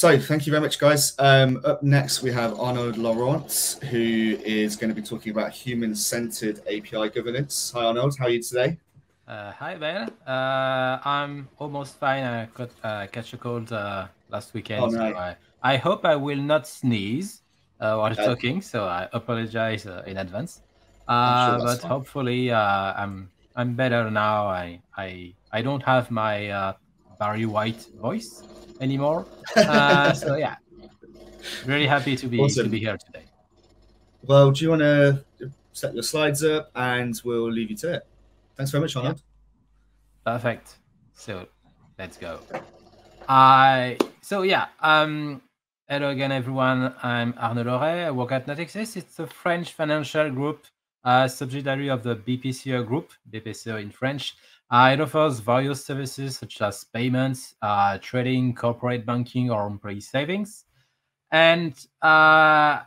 So thank you very much, guys. Up next, we have Arnaud Lauret, who is going to be talking about human-centered API governance. Hi, Arnaud. How are you today? Hi there. I'm almost fine. I got catch a cold last weekend. Oh, no. So I hope I will not sneeze while talking, so I apologize in advance. I'm sure but fine. Hopefully I'm better now. I don't have my Barry White voice anymore. So yeah, really happy to be awesome. To be here today. Well, do you want to set your slides up, and we'll leave you to it. Thanks very much, Arnaud. Yeah. Perfect. So let's go. Hello again, everyone. I'm Arnaud Lauret. I work at Natixis. It's a French financial group, subsidiary of the BPCO group, BPCO in French. It offers various services such as payments, trading, corporate banking, or employee savings. And I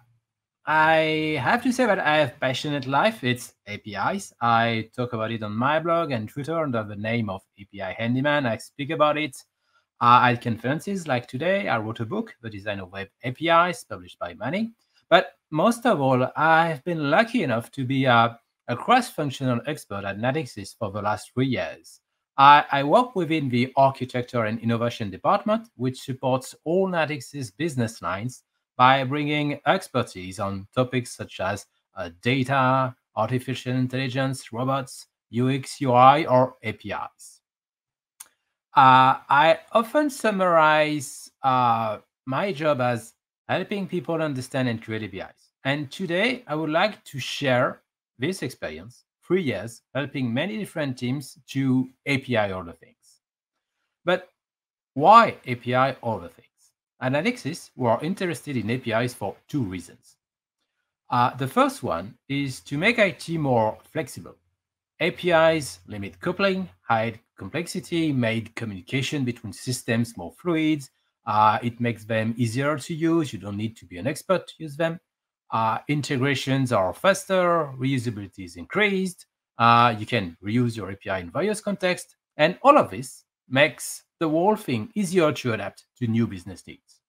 have to say that I have passionate life. It's APIs. I talk about it on my blog and Twitter under the name of API Handyman. I speak about it at conferences like today. I wrote a book, The Design of Web APIs, published by Manning. But most of all, I've been lucky enough to be a cross-functional expert at Natixis for the last 3 years. I work within the Architecture and Innovation Department, which supports all Natixis business lines by bringing expertise on topics such as data, artificial intelligence, robots, UX, UI, or APIs. I often summarize my job as helping people understand and create APIs. And today, I would like to share this experience, 3 years, helping many different teams to API all the things. But why API all the things? At Natixis, we are interested in APIs for 2 reasons. The first one is to make IT more flexible. APIs limit coupling, hide complexity, make communication between systems more fluid. It makes them easier to use. You don't need to be an expert to use them. Integrations are faster, reusability is increased. You can reuse your API in various contexts. And all of this makes the whole thing easier to adapt to new business needs.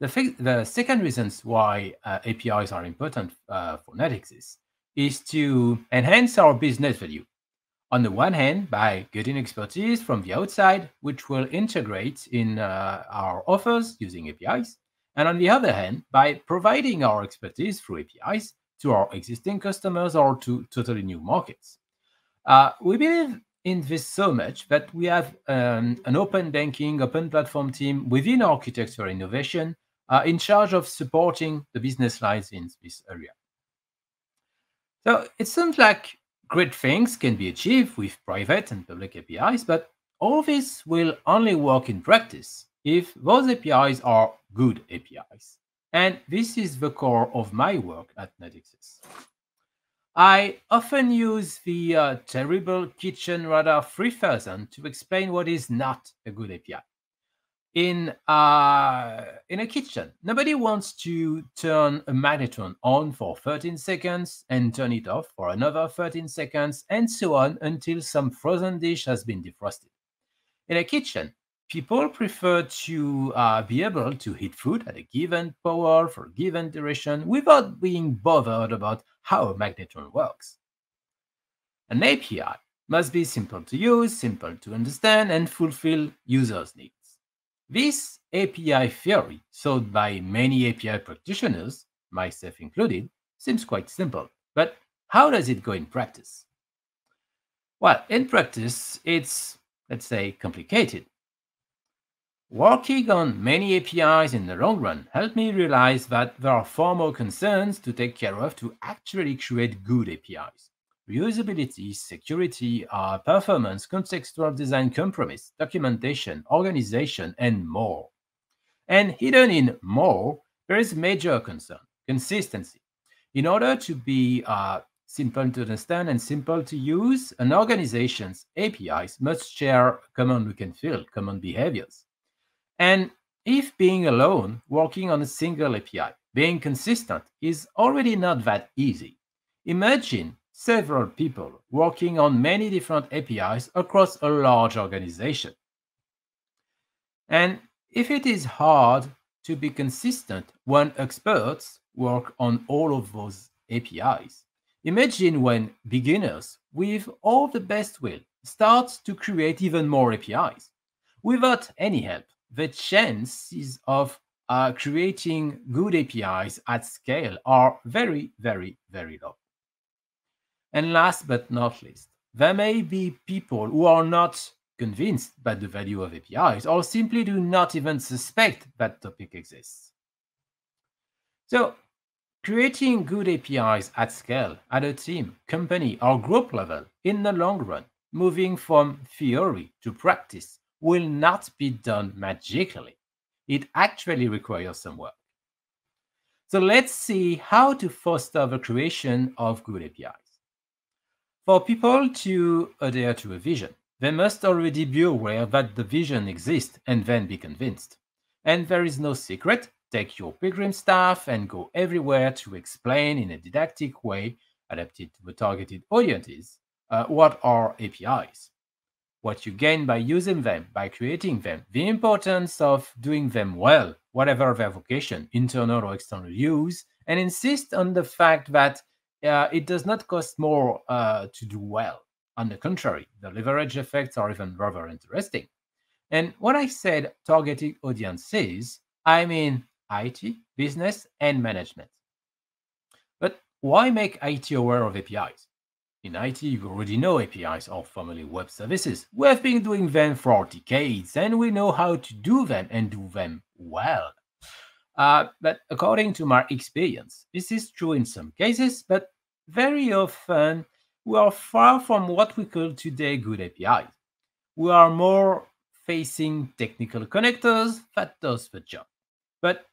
The second reason why APIs are important for Natixis is to enhance our business value. On the one hand, by getting expertise from the outside, which will integrate in our offers using APIs. And on the other hand, by providing our expertise through APIs to our existing customers or to totally new markets. We believe in this so much that we have an open banking, open platform team within Architecture Innovation in charge of supporting the business lines in this area. So it seems like great things can be achieved with private and public APIs, but all this will only work in practice if those APIs are good APIs. And this is the core of my work at Natixis. I often use the terrible Kitchen Radar 3000 to explain what is not a good API. In a kitchen, nobody wants to turn a magnetron on for 13 seconds and turn it off for another 13 seconds, and so on until some frozen dish has been defrosted. In a kitchen, people prefer to be able to heat food at a given power for a given duration without being bothered about how a magnetron works. An API must be simple to use, simple to understand, and fulfill users' needs. This API theory, sold by many API practitioners, myself included, seems quite simple. But how does it go in practice? Well, in practice, it's, let's say, complicated. Working on many APIs in the long run helped me realize that there are far more concerns to take care of to actually create good APIs. Reusability, security, performance, contextual design compromise, documentation, organization, and more. And hidden in more, there is major concern, consistency. In order to be simple to understand and simple to use, an organization's APIs must share common look and feel, common behaviors. And if being alone, working on a single API, being consistent is already not that easy. Imagine several people working on many different APIs across a large organization. And If it is hard to be consistent when experts work on all of those APIs, imagine when beginners with all the best will start to create even more APIs. Without any help, the chances of creating good APIs at scale are very, very, very low. And last but not least, there may be people who are not convinced by the value of APIs or simply do not even suspect that topic exists. So, creating good APIs at scale at a team, company, or group level in the long run, moving from theory to practice, will not be done magically. It actually requires some work. So let's see how to foster the creation of good APIs. For people to adhere to a vision, they must already be aware that the vision exists and then be convinced. And there is no secret. Take your Pilgrim staff and go everywhere to explain in a didactic way, adapted to the targeted audiences, what are APIs, what you gain by using them, by creating them, the importance of doing them well, whatever their vocation, internal or external use, and insist on the fact that it does not cost more to do well. On the contrary, the leverage effects are even rather interesting. And when I said targeted audiences, I mean IT, business, and management. But why make IT aware of APIs? In IT, you already know APIs are formerly web services. We have been doing them for decades, and we know how to do them and do them well. But according to my experience, this is true in some cases, but very often we are far from what we call today good APIs. We are more facing technical connectors that does the job. But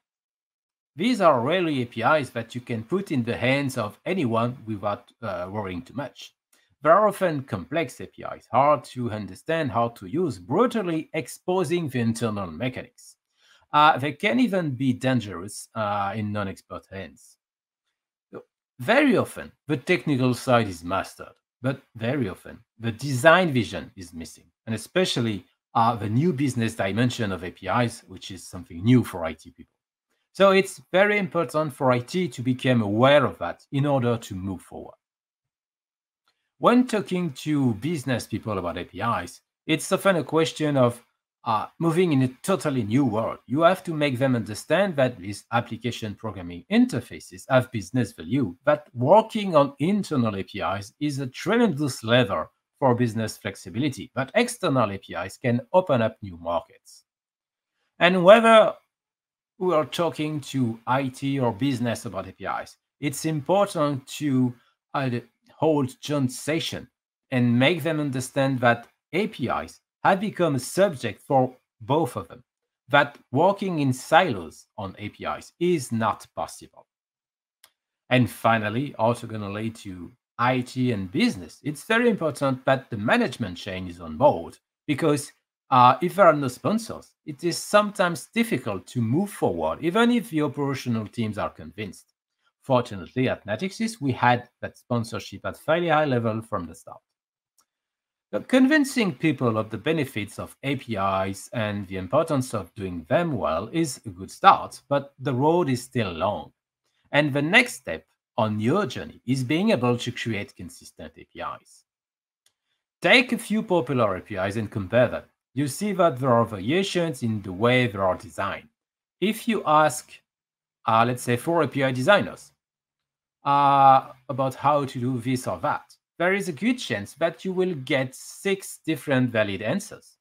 these are rarely APIs that you can put in the hands of anyone without worrying too much. They are often complex APIs, hard to understand, hard to use, brutally exposing the internal mechanics. They can even be dangerous in non-expert hands. Very often, the technical side is mastered, but very often, the design vision is missing, and especially the new business dimension of APIs, which is something new for IT people. So it's very important for IT to become aware of that in order to move forward. When talking to business people about APIs, it's often a question of moving in a totally new world. You have to make them understand that these application programming interfaces have business value, that working on internal APIs is a tremendous lever for business flexibility, but external APIs can open up new markets. And whether we are talking to IT or business about APIs, it's important to hold joint sessions and make them understand that APIs have become a subject for both of them, that working in silos on APIs is not possible. And finally, orthogonally to IT and business, it's very important that the management chain is on board, because if there are no sponsors, it is sometimes difficult to move forward, even if the operational teams are convinced. Fortunately, at Natixis, we had that sponsorship at fairly high level from the start. But convincing people of the benefits of APIs and the importance of doing them well is a good start, but the road is still long. And the next step on your journey is being able to create consistent APIs. Take a few popular APIs and compare them. You see that there are variations in the way they are designed. If you ask, let's say, 4 API designers about how to do this or that, there is a good chance that you will get 6 different valid answers.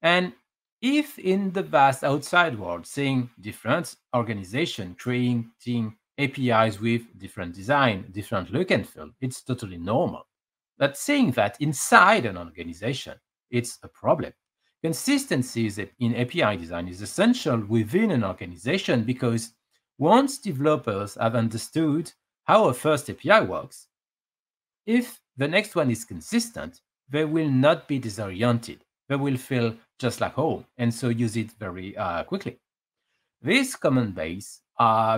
And if in the vast outside world, seeing different organizations creating APIs with different design, different look and feel, it's totally normal. But seeing that inside an organization, it's a problem. Consistency in API design is essential within an organization, because once developers have understood how a first API works, if the next one is consistent, they will not be disoriented. They will feel just like home, and so use it very quickly. This common base,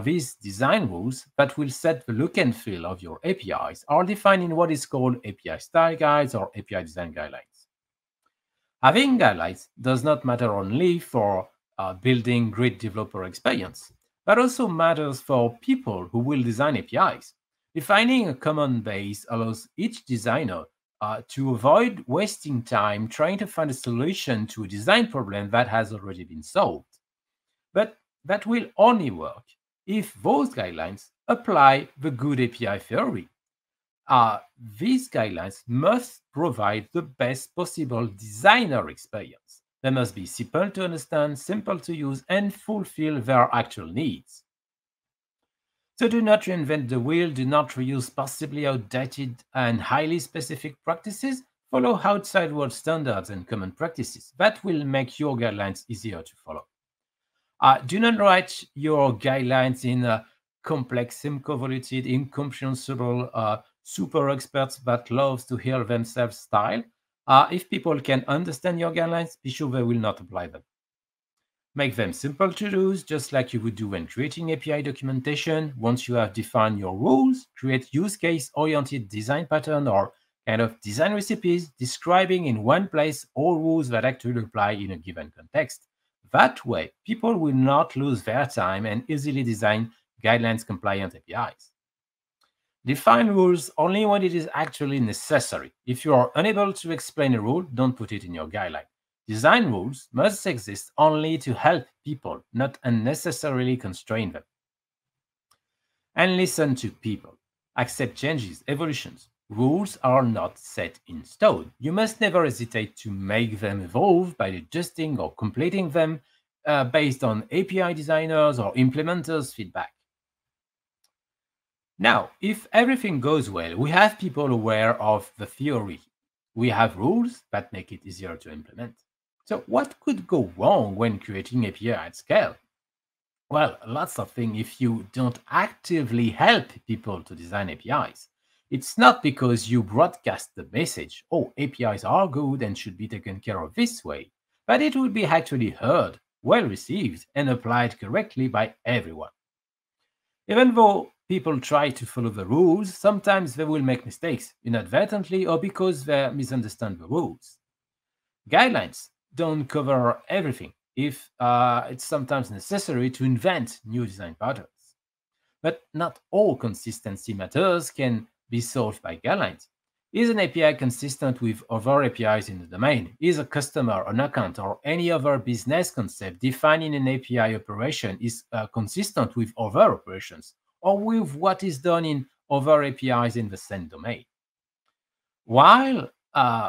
these design rules that will set the look and feel of your APIs, are defined in what is called API style guides or API design guidelines. Having guidelines does not matter only for building great developer experience. That also matters for people who will design APIs. Defining a common base allows each designer to avoid wasting time trying to find a solution to a design problem that has already been solved. But that will only work if those guidelines apply the good API theory. These guidelines must provide the best possible designer experience. They must be simple to understand, simple to use, and fulfill their actual needs. So do not reinvent the wheel, do not reuse possibly outdated and highly specific practices, follow outside world standards and common practices. That will make your guidelines easier to follow. Do not write your guidelines in complex, convoluted, incomprehensible, super experts that love to hear themselves style. If people can understand your guidelines, be sure they will not apply them. Make them simple to use, just like you would do when creating API documentation. Once you have defined your rules, create use case-oriented design pattern or kind of design recipes, describing in one place all rules that actually apply in a given context. That way, people will not lose their time and easily design guidelines-compliant APIs. Define rules only when it is actually necessary. If you are unable to explain a rule, don't put it in your guideline. Design rules must exist only to help people, not unnecessarily constrain them. And listen to people. Accept changes, evolutions. Rules are not set in stone. You must never hesitate to make them evolve by adjusting or completing them based on API designers or implementers' feedback. Now, if everything goes well, we have people aware of the theory. We have rules that make it easier to implement. So what could go wrong when creating API at scale? Well, lots of things if you don't actively help people to design APIs. It's not because you broadcast the message, oh, APIs are good and should be taken care of this way, but it would be actually heard, well received, and applied correctly by everyone. Even though people try to follow the rules, sometimes they will make mistakes inadvertently or because they misunderstand the rules. Guidelines don't cover everything if it's sometimes necessary to invent new design patterns. But not all consistency matters can be solved by guidelines. Is an API consistent with other APIs in the domain? Is a customer, an account, or any other business concept defined in an API operation is consistent with other operations, or with what is done in other APIs in the same domain? While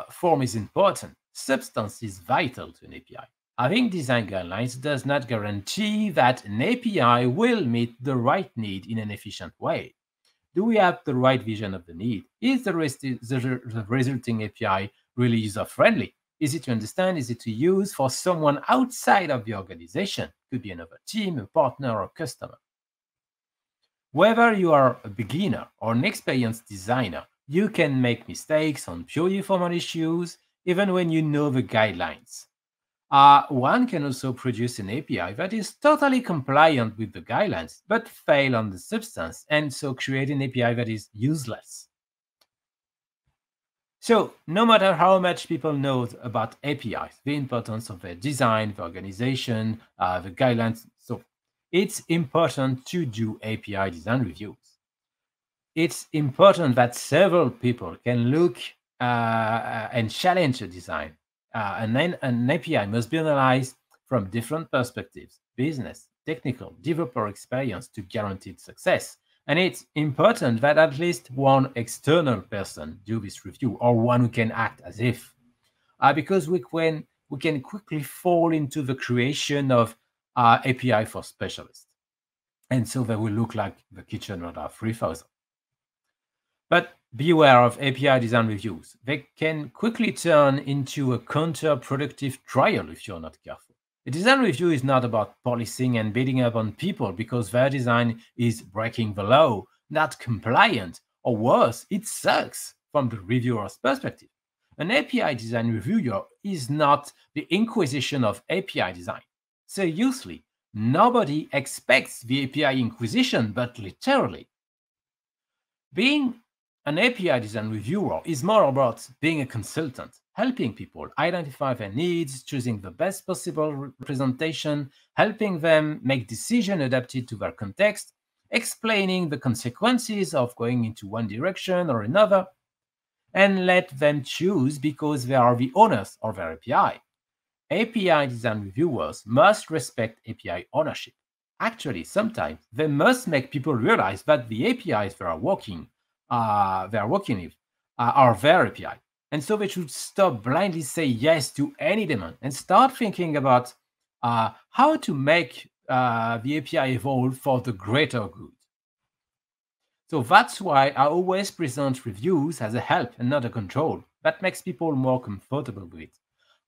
form is important, substance is vital to an API. Having design guidelines does not guarantee that an API will meet the right need in an efficient way. Do we have the right vision of the need? Is the resulting API really user-friendly? Is it to understand? Is it to use for someone outside of the organization? Could be another team, a partner, or customer. Whether you are a beginner or an experienced designer, you can make mistakes on purely formal issues, even when you know the guidelines. One can also produce an API that is totally compliant with the guidelines, but fail on the substance, and so create an API that is useless. So, no matter how much people know about APIs, the importance of their design, the organization, the guidelines, so it's important to do API design reviews. It's important that several people can look and challenge a design. And then an API must be analyzed from different perspectives, business, technical, developer experience, to guaranteed success. And it's important that at least one external person do this review, or one who can act as if. Because we can quickly fall into the creation of API for specialists. And so they will look like the Kitchen Radar 3000. But beware of API design reviews. They can quickly turn into a counterproductive trial if you're not careful. A design review is not about policing and beating up on people because their design is breaking the law, not compliant, or worse, it sucks from the reviewer's perspective. An API design reviewer is not the Inquisition of API design. Seriously, nobody expects the API Inquisition, but literally. Being an API design reviewer is more about being a consultant, helping people identify their needs, choosing the best possible representation, helping them make decisions adapted to their context, explaining the consequences of going into one direction or another, and let them choose because they are the owners of their API. API design reviewers must respect API ownership. Actually, sometimes they must make people realize that the APIs they are working with are their API. And so they should stop blindly saying yes to any demand and start thinking about how to make the API evolve for the greater good. So that's why I always present reviews as a help and not a control. That makes people more comfortable with it.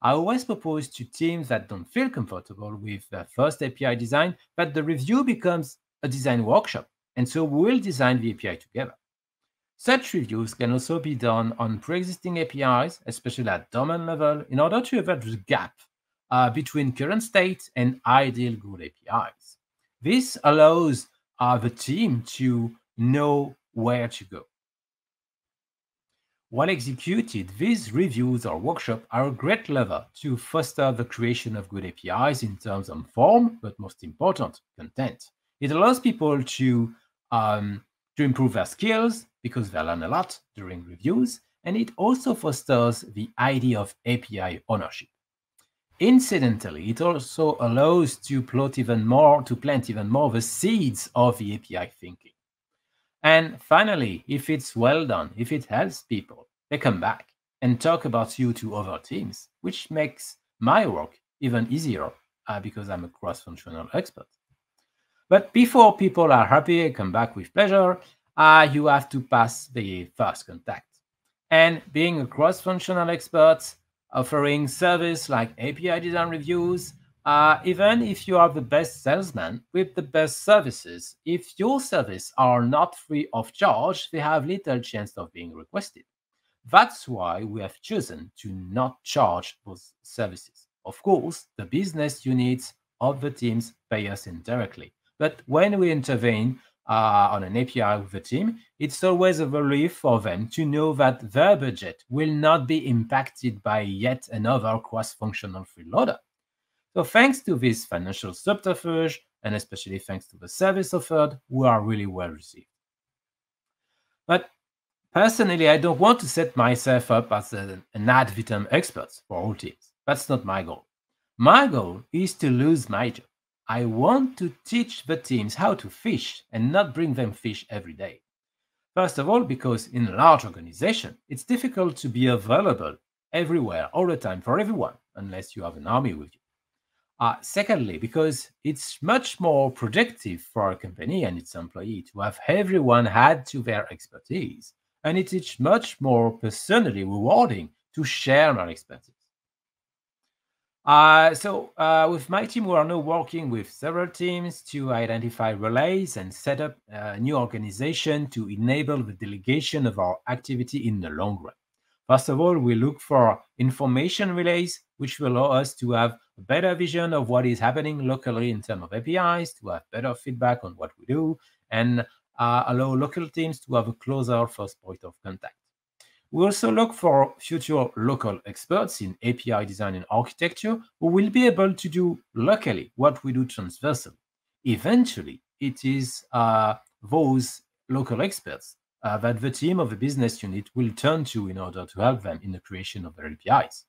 I always propose to teams that don't feel comfortable with their first API design that the review becomes a design workshop, and so we'll design the API together. Such reviews can also be done on pre-existing APIs, especially at domain level, in order to avoid the gap between current state and ideal good APIs. This allows the team to know where to go. While executed, these reviews or workshops are a great lever to foster the creation of good APIs in terms of form, but most important, content. It allows people to improve their skills because they learn a lot during reviews, and it also fosters the idea of API ownership. Incidentally, it also allows to plant even more the seeds of the API thinking. And finally, if it's well done, if it helps people, they come back and talk about you to other teams, which makes my work even easier because I'm a cross-functional expert. But before people are happy and come back with pleasure, you have to pass the first contact. And being a cross-functional expert, offering service like API design reviews, even if you are the best salesman with the best services, if your services are not free of charge, they have little chance of being requested. That's why we have chosen to not charge those services. Of course, the business units of the teams pay us indirectly. But when we intervene on an API with the team, it's always a relief for them to know that their budget will not be impacted by yet another cross-functional freeloader. So thanks to this financial subterfuge, and especially thanks to the service offered, we are really well received. But personally, I don't want to set myself up as an ad vitam expert for all teams. That's not my goal. My goal is to lose my job. I want to teach the teams how to fish and not bring them fish every day. First of all, because in a large organization, it's difficult to be available everywhere, all the time, for everyone, unless you have an army with you. Secondly, because it's much more productive for a company and its employee to have everyone add to their expertise, and it is much more personally rewarding to share my expertise. With my team, we are now working with several teams to identify relays and set up a new organization to enable the delegation of our activity in the long run. First of all, we look for information relays, which will allow us to have a better vision of what is happening locally in terms of APIs, to have better feedback on what we do, and allow local teams to have a closer first point of contact. We also look for future local experts in API design and architecture who will be able to do locally what we do transversally. Eventually, it is those local experts that the team of the business unit will turn to in order to help them in the creation of their APIs.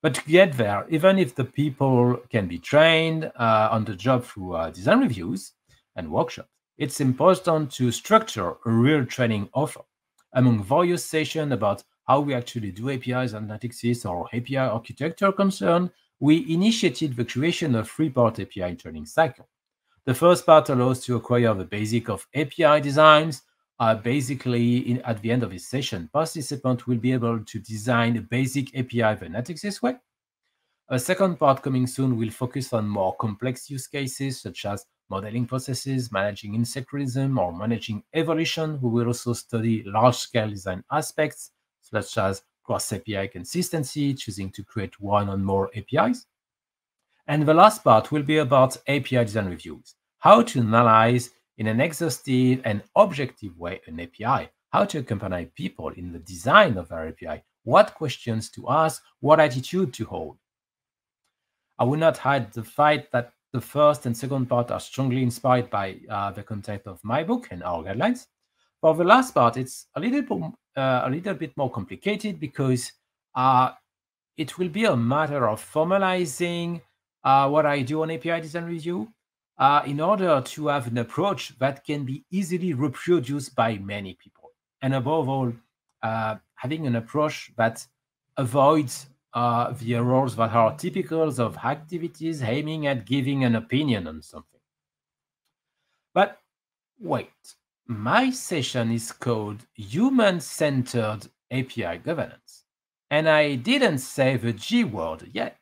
But to get there, even if the people can be trained on the job through design reviews and workshops, it's important to structure a real training offer among various sessions about how we actually do APIs and Natixis or API architecture concern. We initiated the creation of three-part API training cycle. The first part allows to acquire the basic of API designs. At the end of this session, participants will be able to design a basic API the Natixis way. A second part coming soon will focus on more complex use cases such as modeling processes, managing insectarism, or managing evolution. We will also study large-scale design aspects, such as cross-API consistency, choosing to create one or more APIs. And the last part will be about API design reviews, how to analyze in an exhaustive and objective way an API, how to accompany people in the design of our API what questions to ask, what attitude to hold. I will not hide the fact that the first and second part are strongly inspired by the content of my book and our guidelines. For the last part, it's a little bit more complicated because it will be a matter of formalizing what I do on API design review in order to have an approach that can be easily reproduced by many people. And above all, having an approach that avoids the errors that are typical of activities aiming at giving an opinion on something. But wait, my session is called Human-Centered API Governance, and I didn't say the G word yet.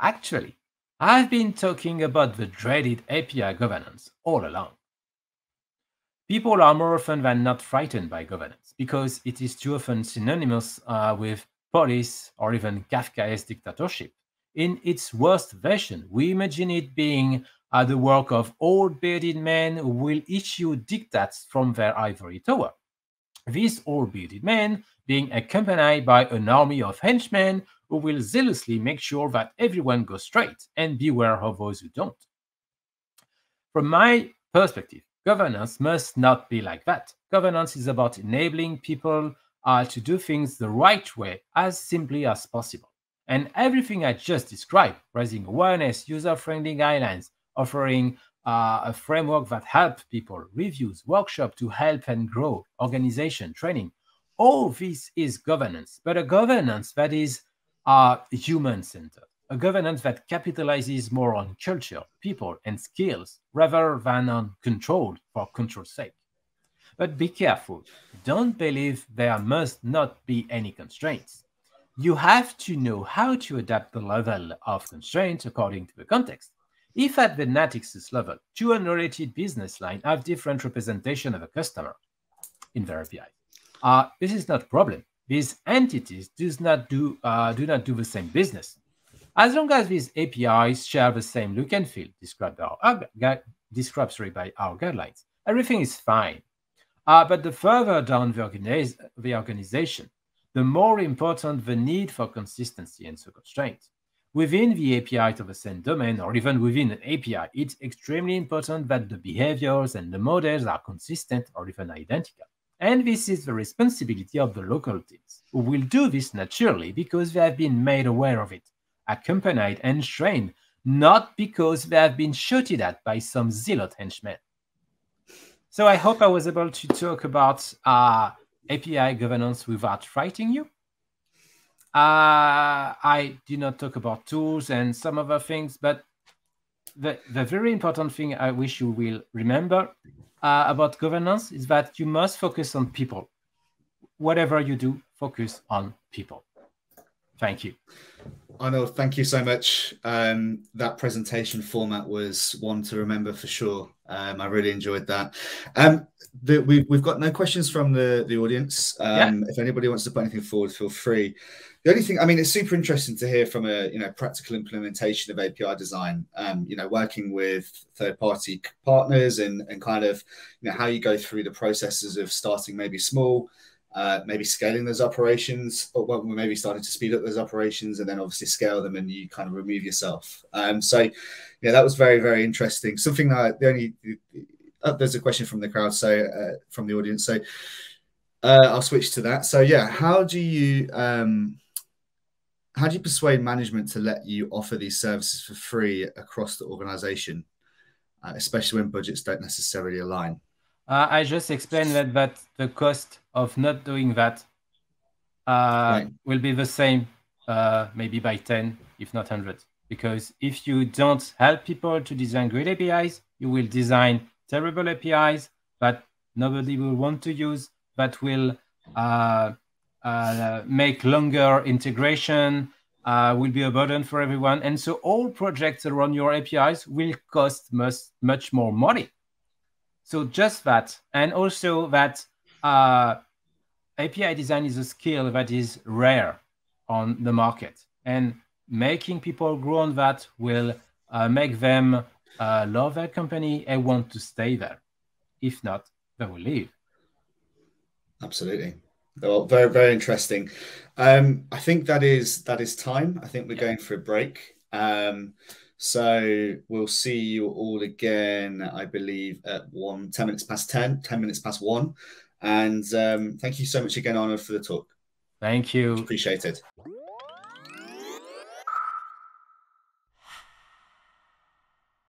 Actually, I've been talking about the dreaded API governance all along. People are more often than not frightened by governance because it is too often synonymous with police or even Kafkaesque dictatorship. In its worst version, we imagine it being the work of old bearded men who will issue diktats from their ivory tower. These old bearded men being accompanied by an army of henchmen who will zealously make sure that everyone goes straight, and beware of those who don't. From my perspective, governance must not be like that. Governance is about enabling people to do things the right way as simply as possible. And everything I just described, raising awareness, user-friendly guidelines, offering a framework that helps people, reviews, workshops to help and grow, organization, training, all this is governance, but a governance that is human-centered, a governance that capitalizes more on culture, people, and skills rather than on control for control's sake. But be careful. Don't believe there must not be any constraints. You have to know how to adapt the level of constraints according to the context. If at the Natixis level, two unrelated business lines have different representation of a customer in their API, this is not a problem. These entities do not do the same business. As long as these APIs share the same look and feel described by our guidelines, everything is fine. But the further down the organization, the more important the need for consistency and so constraint. Within the API of the same domain, or even within an API, it's extremely important that the behaviors and the models are consistent or even identical. And this is the responsibility of the local teams, who will do this naturally because they have been made aware of it, accompanied and trained, not because they have been shouted at by some zealot henchmen. So I hope I was able to talk about API governance without frightening you. I did not talk about tools and some other things, but the very important thing I wish you will remember about governance is that you must focus on people. Whatever you do, focus on people. Thank you. Arnaud, thank you so much. That presentation format was one to remember for sure. I really enjoyed that. We've got no questions from the audience. If anybody wants to put anything forward, feel free. The only thing, I mean, it's super interesting to hear from a practical implementation of API design. Working with third-party partners and kind of how you go through the processes of starting maybe small. Maybe scaling those operations, or well, maybe starting to speed up those operations and then obviously scale them and you kind of remove yourself. So, yeah, that was very, very interesting. Something that there's a question from the crowd, so from the audience. So I'll switch to that. So, yeah, how do you persuade management to let you offer these services for free across the organization, especially when budgets don't necessarily align? I just explained that the cost of not doing that will be the same, maybe by 10, if not 100. Because if you don't help people to design great APIs, you will design terrible APIs that nobody will want to use, that will make longer integration, will be a burden for everyone. And so all projects around your APIs will cost much more money. So just that, and also that API design is a skill that is rare on the market, and making people grow on that will make them love their company and want to stay there. If not, they will leave. Absolutely. Well, very, very interesting. I think that is time. I think we're going for a break. So we'll see you all again, I believe, at 10 minutes past 1. And thank you so much again, Arnaud, for the talk. Thank you. Appreciate it.